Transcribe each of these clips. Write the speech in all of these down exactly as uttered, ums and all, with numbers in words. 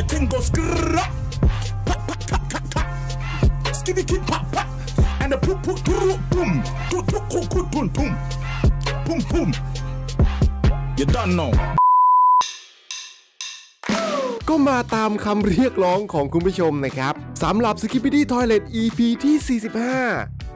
The thing goes pop pop pop pop, skibidi king pop pop, and the poop poop poop boom, poop poop poop poop boom boom, boom boom. You don't know. ก็มาตามคำเรียกร้องของคุณผู้ชมนะครับสำหรับ Skibidi Toilet อี พี ที่ สี่สิบห้า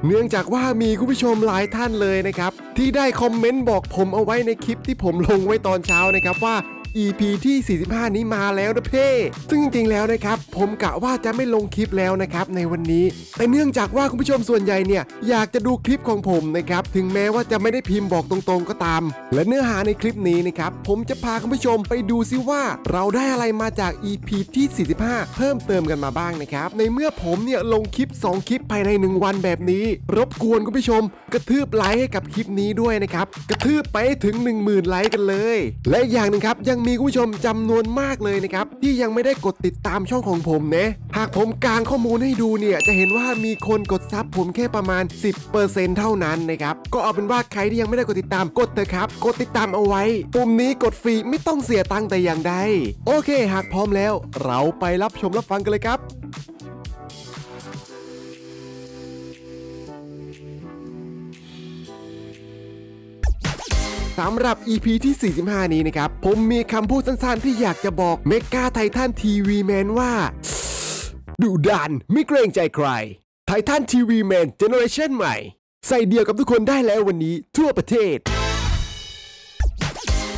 เนื่องจากว่ามีคุณผู้ชมหลายท่านเลยนะครับที่ได้คอมเมนต์บอกผมเอาไว้ในคลิปที่ผมลงไว้ตอนเช้านะครับว่า อี พี ที่ สี่สิบห้า นี้มาแล้วนะเพ่ซึ่งจริงๆแล้วนะครับผมกะว่าจะไม่ลงคลิปแล้วนะครับในวันนี้แต่เนื่องจากว่าคุณผู้ชมส่วนใหญ่เนี่ยอยากจะดูคลิปของผมนะครับถึงแม้ว่าจะไม่ได้พิมพ์บอกตรงๆก็ตามและเนื้อหาในคลิปนี้นะครับผมจะพาคุณผู้ชมไปดูซิว่าเราได้อะไรมาจาก อี พี ที่ สี่สิบห้า เพิ่มเติมกันมาบ้างนะครับในเมื่อผมเนี่ยลงคลิปสองคลิปภายในหนึ่งวันแบบนี้รบกวนคุณผู้ชมกระทืบไลค์ให้กับคลิปนี้ด้วยนะครับกระทืบไปถึง หนึ่งหมื่น ไลค์กันเลยและอย่างนึงครับยังมีคุณผู้ชมจำนวนมากเลยนะครับที่ยังไม่ได้กดติดตามช่องของผมนะหากผมกางข้อมูลให้ดูเนี่ยจะเห็นว่ามีคนกดซับผมแค่ประมาณ สิบเปอร์เซ็นต์ เท่านั้นนะครับก็เอาเป็นว่าใครที่ยังไม่ได้กดติดตามกดเถอะครับกดติดตามเอาไว้ปุ่มนี้กดฟรีไม่ต้องเสียตังค์แต่อย่างใดโอเคหากพร้อมแล้วเราไปรับชมรับฟังกันเลยครับสำหรับ อี พี ที่ สี่สิบห้า นี้นะครับผมมีคำพูดสั้นๆที่อยากจะบอกเมกาไททันทีวีแมนว่าดุดันไม่เกรงใจใครไททันทีวีแมนเจเนอเรชั่นใหม่ใส่เดียวกับทุกคนได้แล้ววันนี้ทั่วประเทศ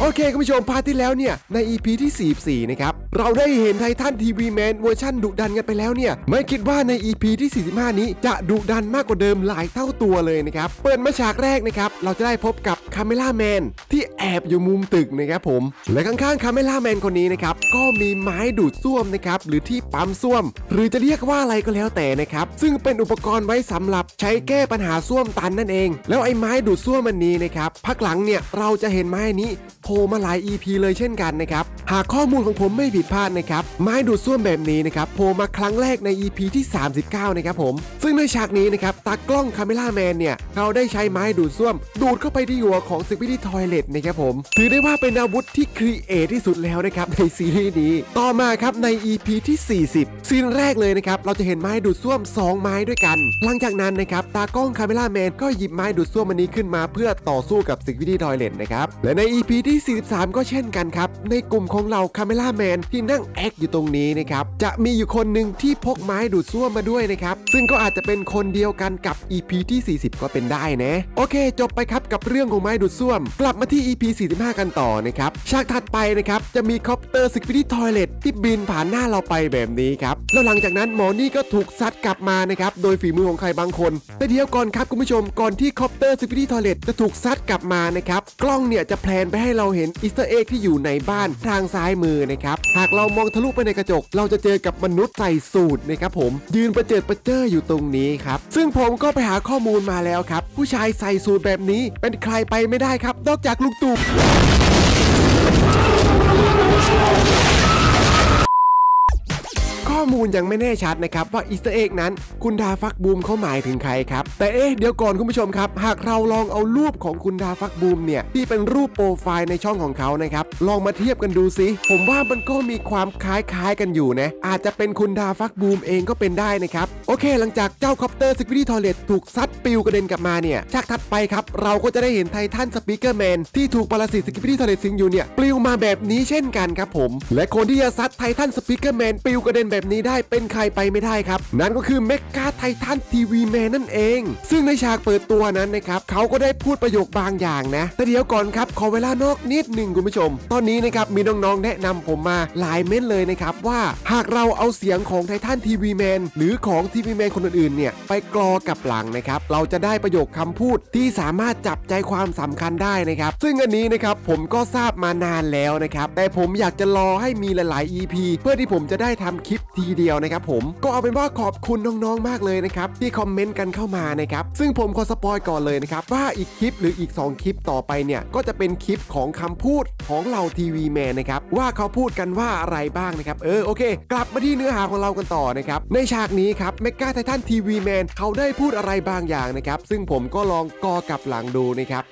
โอเคคุณผู้ชมพาร์ทที่แล้วเนี่ยใน อี พี ที่ สี่สิบสี่ นะครับเราได้เห็นไททันทีวีแมนเวอร์ชั่นดุดันกันไปแล้วเนี่ยไม่คิดว่าใน อี พี ที่ สี่สิบห้า นี้จะดุดันมากกว่าเดิมหลายเท่าตัวเลยนะครับเปิดมาฉากแรกนะครับเราจะได้พบกับคาเมล่าแมนที่แอบอยู่มุมตึกนะครับผมและข้างๆคาเมล่าแมนคนนี้นะครับก็มีไม้ดูดซ่วมนะครับหรือที่ปั๊มซ่วมหรือจะเรียกว่าอะไรก็แล้วแต่นะครับซึ่งเป็นอุปกรณ์ไว้สำหรับใช้แก้ปัญหาซ่วมตันนั่นเองแล้วไอ้ไม้ดูดซ่วมมันนี้นะครับพักหลังเนี่ยเราจะเห็นไม้นี้โผล่มาหลาย อี พี เลยเช่นกันนะครับหากข้อมูลของผมไม่ผิดพลาดนะครับไม้ดูดซ่วมแบบนี้นะครับโผล่มาครั้งแรกใน อี พี ที่ สามสิบเก้า นะครับผมซึ่งในฉากนี้นะครับตากล้องคาเมล่าแมนเนี่ยเขาได้ใช้ไม้ดูดซ่วมดูดเข้าไปที่หัวของ Skibidi Toilet นะครับผมถือได้ว่าเป็นอาวุธที่ครีเอทที่สุดแล้วนะครับในซีรีส์นี้ต่อมาครับใน อี พี ที่ สี่สิบ ซีนแรกเลยนะครับเราจะเห็นไม้ดูดซ่วมสองไม้ด้วยกันหลังจากนั้นนะครับตากล้องคาเมล่าแมนก็หยิบไม้ดูดซ่วมอันนี้ขึ้นมาเพื่อต่อสู้กับ Skibidi Toilet นะครับและใน อี พีที่ สี่สิบสาม ก็เช่นกันครับในกลุ่มของเราคาเมล่าแมนที่นั่งแอคอยู่ตรงนี้นะครับจะมีอยู่คนหนึ่งที่พกไม้ดูดซ่วมมาด้วยนะครับซึ่งก็อาจจะเป็นคนเดียวกันกับ อี พี ที่ สี่สิบ ก็เป็นได้นะโอเคจบไปครับกับเรื่องของไม้ดูดซ่วมกลับมาที่ อี พี สี่สิบห้า กันต่อนะครับฉากถัดไปนะครับจะมีคอปเตอร์ Skibidi Toilet ที่บินผ่านหน้าเราไปแบบนี้ครับแล้วหลังจากนั้นหมอนี่ก็ถูกซัดกลับมานะครับโดยฝีมือของใครบางคนแต่เดี๋ยวก่อนครับคุณผู้ชมก่อนที่คอปเตอร์ Skibidi Toilet จะถูกซัดกลับมานะครับกล้องเนี่ยจะแพลนไปให้เราเห็นอีสเตอร์เอ็กที่อยู่ในบ้านทางซ้ายมือนะครับหากเรามองทะลุไปในกระจกเราจะเจอกับมนุษย์ใส่สูทนะครับผมยืนประเจิดประเจ้ออยู่ตรงนี้ครับซึ่งผมก็ไปหาข้อมูลมาแล้วครับผู้ชายใส่สูทแบบนี้เป็นใครไปไม่ได้ครับนอกจากลุงตู่ข้อมูลยังไม่แน่ชัดนะครับว่าอีสเตอร์เอ็กนั้นคุณดาฟักบูมเขาหมายถึงใครครับแต่เอ๊ะเดี๋ยวก่อนคุณผู้ชมครับหากเราลองเอารูปของคุณดาฟักบูมเนี่ยที่เป็นรูปโปรไฟล์ในช่องของเขานะครับลองมาเทียบกันดูสิผมว่ามันก็มีความคล้ายๆกันอยู่นะอาจจะเป็นคุณดาฟักบูมเองก็เป็นได้นะครับโอเคหลังจากเจ้าคอปเตอร์ Skibidi Toilet ถูกซัดปิวกระเด็นกลับมาเนี่ยฉากถัดไปครับเราก็จะได้เห็นไททันสปีกเกอร์แมนที่ถูกปรสิต Skibidi Toilet สิงอยู่เนี่ยปลิวมาแบบนี้เช่นกันครับผมและคนที่จะซัดไททันสปีกเกอร์แมนปลิวกระเด็นแบบนี้ได้เป็นใครไปไม่ได้ครับนั่นก็คือเมกาไททันทีวีแมนนั่นเองซึ่งในฉากเปิดตัวนั้นนะครับเขาก็ได้พูดประโยคบางอย่างนะแต่เดี๋ยวก่อนครับขอเวลานอกนิดหนึ่งคุณผู้ชมตอนนี้นะครับมีน้องๆแนะนำผมมาหลายเม้นเลยนะครับว่าหากเราเอาเสียงของไททันทีวีแมนหรือของทีวีแมนคนอื่นๆเนี่ยไปกรอกับหลังนะครับเราจะได้ประโยคคำพูดที่สามารถจับใจความสำคัญได้นะครับซึ่งอันนี้นะครับผมก็ทราบมานานแล้วนะครับแต่ผมอยากจะรอให้มีหลายๆ อี พี เพื่อที่ผมจะได้ทำคลิปทีเดียวนะครับผมก็เอาเป็นว่าขอบคุณน้องๆมากเลยนะครับที่คอมเมนต์กันเข้ามานะครับซึ่งผมขอสปอยก่อนเลยนะครับว่าอีกคลิปหรืออีกสองคลิปต่อไปเนี่ยก็จะเป็นคลิปของคำพูดของเหล่าทีวีแมนนะครับว่าเขาพูดกันว่าอะไรบ้างนะครับเออโอเคกลับมาที่เนื้อหาของเรากันต่อนะครับในฉากนี้ครับเมกาไททันทีวีแมนเขาได้พูดอะไรบางอย่างนะครับซึ่งผมก็ลองกอกลับหลังดูนะครับ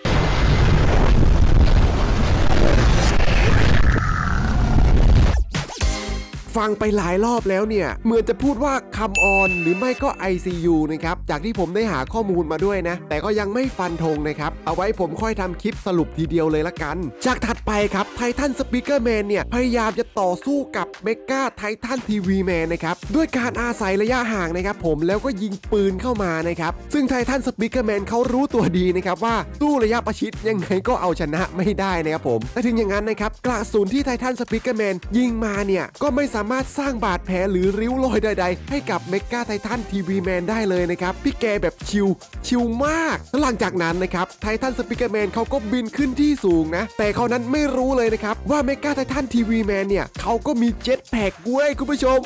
ฟังไปหลายรอบแล้วเนี่ยเหมือนจะพูดว่าคัมออนหรือไม่ก็ ไอ ซี ยู นะครับจากที่ผมได้หาข้อมูลมาด้วยนะแต่ก็ยังไม่ฟันธงนะครับเอาไว้ผมค่อยทำคลิปสรุปทีเดียวเลยละกันจากถัดไปครับไททันสปีกเกอร์แมนเนี่ยพยายามจะต่อสู้กับเมกาไททันทีวีแมนนะครับด้วยการอาศัยระยะห่างนะครับผมแล้วก็ยิงปืนเข้ามานะครับซึ่งไททันสปีกเกอร์แมนเขารู้ตัวดีนะครับว่าสู้ระยะประชิดยังไงก็เอาชนะไม่ได้นะครับผมแต่ถึงอย่างนั้นนะครับกระสุนที่ไททันสปีกเกอร์แมนยิงมาเนี่ยก็ไม่สามารถสร้างบาดแผลหรือริ้วรอยใดๆให้กับเมกาไททันทีวีแมนได้เลยนะครับพี่แกแบบชิลชิลมากหลังจากนั้นนะครับไททันสปีกเกอร์แมนเขาก็บินขึ้นที่สูงนะแต่เขานั้นไม่รู้เลยนะครับว่าเมกาไททันทีวีแมนเนี่ยเขาก็มีเจ็ตแพคด้วยคุณผู้ชม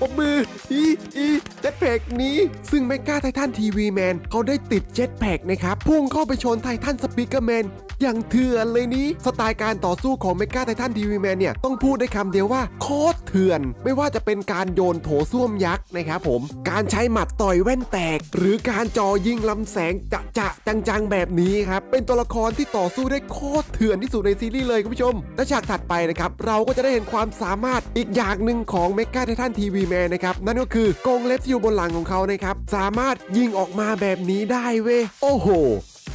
ปมมืออีอีเจ็ตแพคนี้ซึ่งเมกาไททันทีวีแมนเขาได้ติดเจ็ตแพคนะครับพุ่งเข้าไปชนไททันสปีกเกอร์แมนอย่างเถื่อนเลยนี้สไตล์การต่อสู้ของเมกาไททันทีวีแมนเนี่ยต้องพูดได้คำเดียวว่าโคตรเถื่อนไม่ว่าจะเป็นการโยนโถส้วมยักษ์นะครับผมการใช้หมัดต่อยแว่นแตกหรือการจ่อยิงลำแสงจะจะจังๆแบบนี้ครับเป็นตัวละครที่ต่อสู้ได้โคตรเถื่อนที่สุดในซีรีส์เลยคุณผู้ชมและฉากถัดไปนะครับเราก็จะได้เห็นความสามารถอีกอย่างหนึ่งของเมกาไททันทีวีแมนนะครับนั่นก็คือกรงเล็บที่อยู่บนหลังของเขานะครับสามารถยิงออกมาแบบนี้ได้เว้ยโอ้โห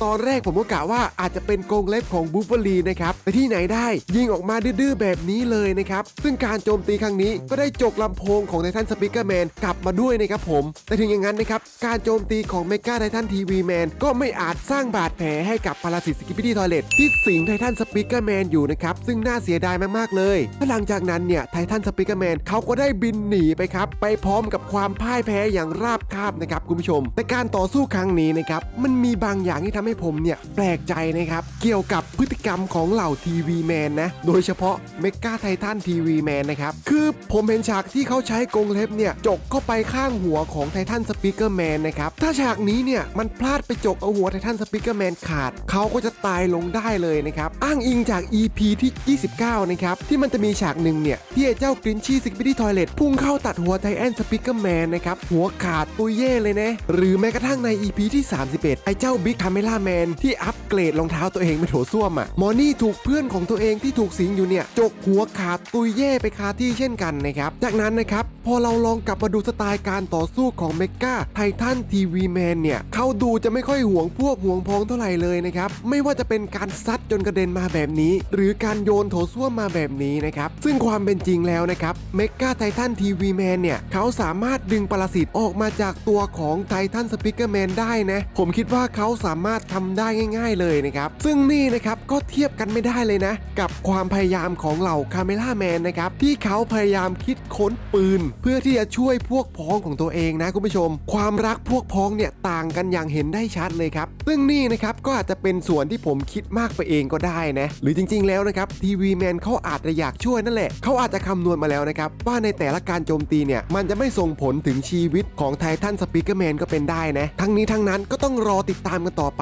ตอนแรกผมก็กะว่าอาจจะเป็นกรงเล็บของบูฟเฟอรีนะครับแต่ที่ไหนได้ยิงออกมาดื้อๆแบบนี้เลยนะครับซึ่งการโจมตีครั้งนี้ก็ได้จกลำโพงของไททันสปีกเกอร์แมนกลับมาด้วยนะครับผมแต่ถึงอย่างนั้นนะครับการโจมตีของเมกาไททันทีวีแมนก็ไม่อาจสร้างบาดแผลให้กับปรสิต Skibidi Toilet ที่สิงไททันสปีกเกอร์แมนอยู่นะครับซึ่งน่าเสียดายมากๆเลยหลังจากนั้นเนี่ยไททันสปีกเกอร์แมนเขาก็ได้บินหนีไปครับไปพร้อมกับความพ่ายแพ้อย่างราบคาบนะครับคุณผู้ชมแต่การต่อสู้ครั้งนี้นะครับมันมีบางอย่างที่ให้ผมเนี่ยแปลกใจนะครับเกี่ยวกับพฤติกรรมของเหล่าทีวีแมนนะโดยเฉพาะเมกาไททันทีวีแมนนะครับคือผมเห็นฉากที่เขาใช้กรงเล็บเนี่ยจกเข้าไปข้างหัวของไททันสปีกเกอร์แมนนะครับถ้าฉากนี้เนี่ยมันพลาดไปจกเอาหัวไททันสปีกเกอร์แมนขาดเขาก็จะตายลงได้เลยนะครับอ้างอิงจาก อี พี ที่ยี่สิบเก้านะครับที่มันจะมีฉากหนึ่งเนี่ยที่เจ้ากรินชี่ Skibidi Toilet พุ่งเข้าตัดหัวไททันสปีกเกอร์แมนนะครับหัวขาดตุยเย่เลยนะหรือแม้กระทั่งใน อี พี ที่สามสิบเอ็ดไอ้เจ้าบิ๊กทำแมนที่อัปเกรดรองเท้าตัวเองเป็นโถส้วมอ่ะมอนี่ถูกเพื่อนของตัวเองที่ถูกสิงอยู่เนี่ยจกหัวขาดตุยเย่ไปคาที่เช่นกันนะครับจากนั้นนะครับพอเราลองกลับมาดูสไตล์การต่อสู้ของเมกาไททันทีวีแมนเนี่ยเขาดูจะไม่ค่อยห่วงพวกห่วงพ้องเท่าไหร่เลยนะครับไม่ว่าจะเป็นการซัดจนกระเด็นมาแบบนี้หรือการโยนโถส้วมมาแบบนี้นะครับซึ่งความเป็นจริงแล้วนะครับเมกาไททันทีวีแมนเนี่ยเขาสามารถดึงปรสิตออกมาจากตัวของไททันสปีกเกอร์แมนได้นะผมคิดว่าเขาสามารถทำได้ง่ายๆเลยนะครับซึ่งนี่นะครับก็เทียบกันไม่ได้เลยนะกับความพยายามของเหล่าคาเมล่าแมนนะครับที่เขาพยายามคิดค้นปืนเพื่อที่จะช่วยพวกพ้องของตัวเองนะคุณผู้ชมความรักพวกพ้องเนี่ยต่างกันอย่างเห็นได้ชัดเลยครับซึ่งนี่นะครับก็อาจจะเป็นส่วนที่ผมคิดมากไปเองก็ได้นะหรือจริงๆแล้วนะครับทีวีแมนเขาอาจจะอยากช่วยนั่นแหละเขาอาจจะคำนวณมาแล้วนะครับว่าในแต่ละการโจมตีเนี่ยมันจะไม่ส่งผลถึงชีวิตของไททันสปีกเกอร์แมนก็เป็นได้นะทั้งนี้ทั้งนั้นก็ต้องรอติดตามกันต่อไป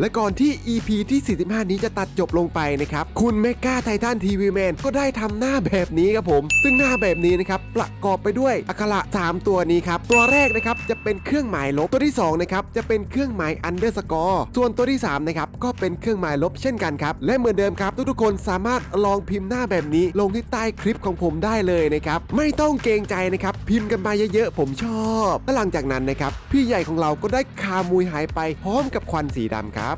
และก่อนที่ อี พี ที่สี่สิบห้านี้จะตัดจบลงไปนะครับคุณเมกาไททันทีวีแมนก็ได้ทำหน้าแบบนี้ครับผมซึ่งหน้าแบบนี้นะครับประกอบไปด้วยอักขระสามตัวนี้ครับตัวแรกนะครับจะเป็นเครื่องหมายลบตัวที่สองนะครับจะเป็นเครื่องหมายอันเดอร์สกอร์ส่วนตัวที่สามนะครับก็เป็นเครื่องหมายลบเช่นกันครับและเหมือนเดิมครับทุกๆคนสามารถลองพิมพ์หน้าแบบนี้ลงที่ใต้คลิปของผมได้เลยนะครับไม่ต้องเกรงใจนะครับพิมพ์กันมาเยอะๆผมชอบและหลังจากนั้นนะครับพี่ใหญ่ของเราก็ได้คามุยหายไปพร้อมกับควันสีดำครับ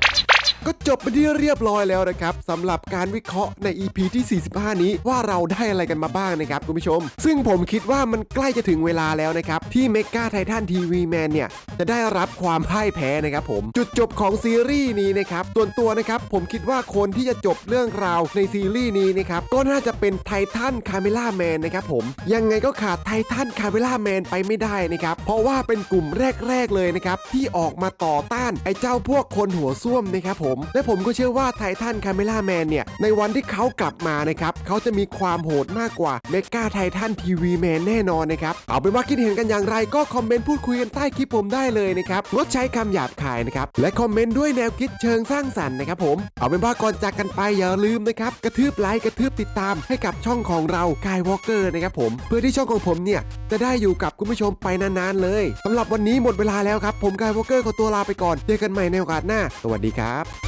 ก็จบไปที่เรียบร้อยแล้วนะครับสำหรับการวิเคราะห์ใน อี พี ที่สี่สิบห้านี้ว่าเราได้อะไรกันมาบ้างนะครับคุณผู้ชมซึ่งผมคิดว่ามันใกล้จะถึงเวลาแล้วนะครับที่เมกาไททันทีวีแมนเนี่ยจะได้รับความพ่ายแพ้นะครับผมจุดจบของซีรีส์นี้นะครับส่วนตัวนะครับผมคิดว่าคนที่จะจบเรื่องราวในซีรีส์นี้นะครับก็น่าจะเป็นไททันคาเมล่าแมนนะครับผมยังไงก็ขาดไททันคาเมล่าแมนไปไม่ได้นะครับเพราะว่าเป็นกลุ่มแรกๆเลยนะครับที่ออกมาต่อต้านไอ้เจ้าพวกคนหัวส้วมนะครับผมและผมก็เชื่อว่าไททันคาเมล่าแมนเนี่ยในวันที่เขากลับมานะครับเขาจะมีความโหดมากกว่าเมกาไททันทีวีแมนแน่นอนนะครับเอาเป็นว่าคิดเห็นกันอย่างไรก็คอมเมนต์พูดคุยกันใต้คลิปผมได้เลยนะครับงดใช้คำหยาบคายนะครับและคอมเมนต์ด้วยแนวคิดเชิงสร้างสรรค์นะครับผมเอาเป็นว่าก่อนจากกันไปอย่าลืมนะครับกระทืบไลค์กระทืบติดตามให้กับช่องของเรากายวอล์กเกอร์นะครับผมเพื่อที่ช่องของผมเนี่ยจะได้อยู่กับคุณผู้ชมไปนานๆเลยสำหรับวันนี้หมดเวลาแล้วครับผมกายวอล์กเกอร์ขอตัวลาไปก่อนเจอกันใหม่ในโอกาสหน้าสวัสดีครับ